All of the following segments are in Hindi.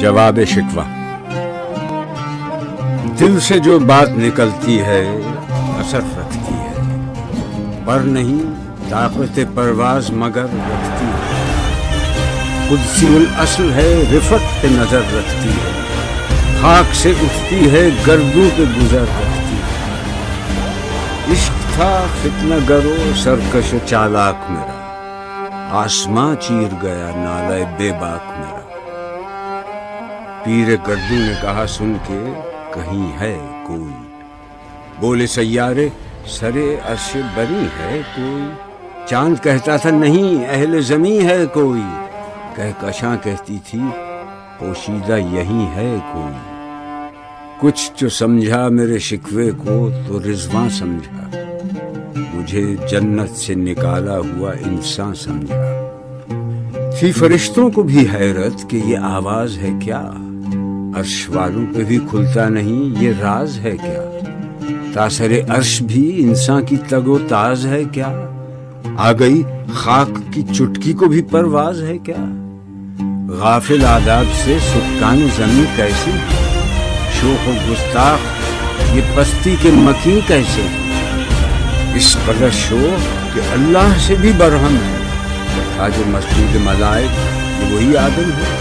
जवाब शिकवा। दिल से जो बात निकलती है असर रखती है, पर नहीं ताकत परवाज मगर रखती है। कुदसीउल असल है रिफत पे नजर रखती है, खाक से उठती है गर्दों पे गुजर रखती है। इश्क था फितना गरो सरकश चालाक मेरा, आसमां चीर गया नाला बेबाक मेरा। पीरे गर्दू ने कहा सुन के कहीं है कोई, बोले सैयारे सरे अर्श बरी है कोई। चांद कहता था नहीं अहले जमी है कोई, कहकशां कहती थी पोशीदा यही है कोई। कुछ जो समझा मेरे शिकवे को तो रिजवां समझा, मुझे जन्नत से निकाला हुआ इंसान समझा। थी फरिश्तों को भी हैरत कि ये आवाज है क्या, अर्श वालों पे भी खुलता नहीं ये राज है क्या। तासरे अर्श भी इंसान की तगोताज है क्या, आ गई खाक की चुटकी को भी परवाज है क्या। गाफिल आदाब से सुल्तान जमी कैसे, शोख गुस्ताख ये पस्ती के मकीन कैसे। इस कदर शोख कि अल्लाह से भी बरहम है, आज मस्जिद मलाइक ये वही आदम है।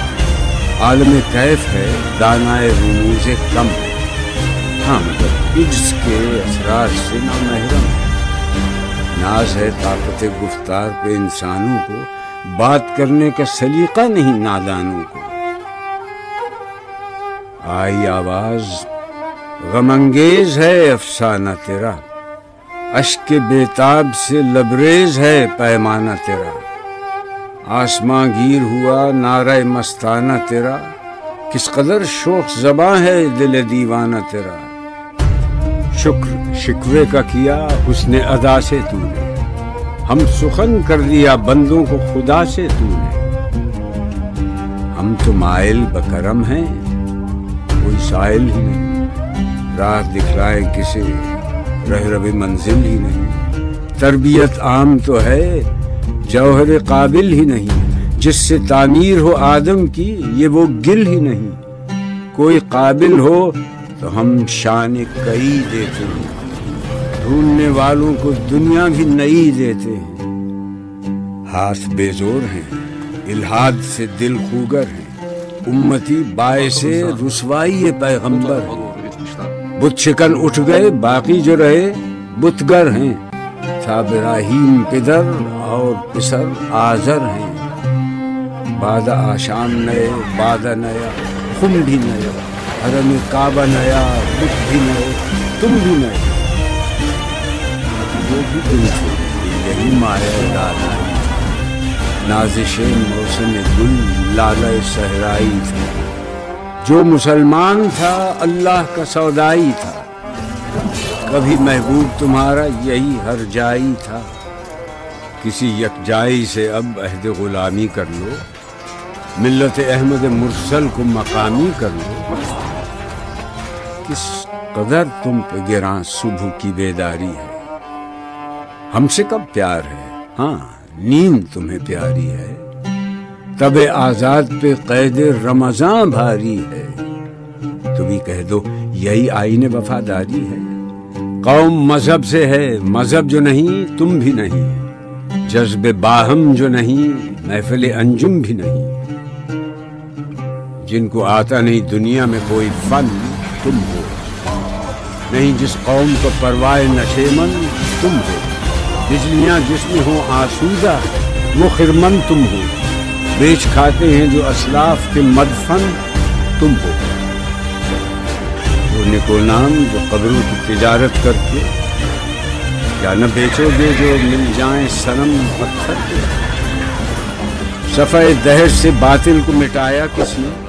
आलम कैफ है दानाए रूज़े कम है, हाँ मगर इज्ज़ के असरार से ना महरम। नाज है ताकत गुफ्तार पे इंसानों को, बात करने का सलीका नहीं नादानों को। आई आवाज गमंगेज है अफसाना तेरा, अश्क बेताब से लबरेज है पैमाना तेरा। आसमां गीर हुआ नारा मस्ताना तेरा, किस कदर शोख ज़बां है दिल दीवाना तेरा। शुक्र शिकवे का किया उसने अदा से तूने, हम सुखन कर दिया बंदों को खुदा से तूने। हम तो माइल बकरम हैं कोई साइल ही नहीं, राह दिखलाए किसे रहरवे मंजिल ही नहीं। तरबियत आम तो है जौहर काबिल ही नहीं, जिससे तामीर हो आदम की ये वो गिल ही नहीं। कोई काबिल हो तो हम शान कई देते हैं, ढूंढने वालों को दुनिया भी नई देते हैं। हाथ बेजोर हैं इल्हाद से दिल खूगर है, उम्मती बायसे रुसवाई ये पैगंबर है। बुत शिकन उठ गए बाकी जो रहे बुतगर हैं, था इब्राहीम पिदर और पिसर आजर हैं। बादा आशाम नए बादा नया, खुम भी नया, हरम काबा नया, बुत भी नए तुम भी नए। जो भी तुम थे यही माया लाला, नाजिशे मौसम गुल लाला सहराई था। जो मुसलमान था अल्लाह का सौदाई था, कभी महबूब तुम्हारा यही हर जाई था। किसी यकजाई से अब अहद गुलामी कर लो, मिल्लत अहमद मुरसल को मकामी कर लो। किस कदर तुम पे गिरा सुबह की बेदारी है, हमसे कब प्यार है हाँ नींद तुम्हें प्यारी है। तबे आजाद पे कैद रमजान भारी है, तुम्ही कह दो यही आईने वफादारी है। कौम मजहब से है मजहब जो नहीं तुम भी नहीं, जज्बे बाहम जो नहीं महफिल अंजुम भी नहीं। जिनको आता नहीं दुनिया में कोई फन तुम हो, नहीं जिस कौम को परवाह नशेमन तुम हो। बिजलियाँ जिसमें हो आसूदा वो खिरमन तुम हो, बेच खाते हैं जो असलाफ के मदफन तुम हो। निको नाम जो कब्रों की तिजारत करके, या न बेचोगे जो मिल जाए सनम पत्थर के। सफाए दहर से बातिल को मिटाया किसने,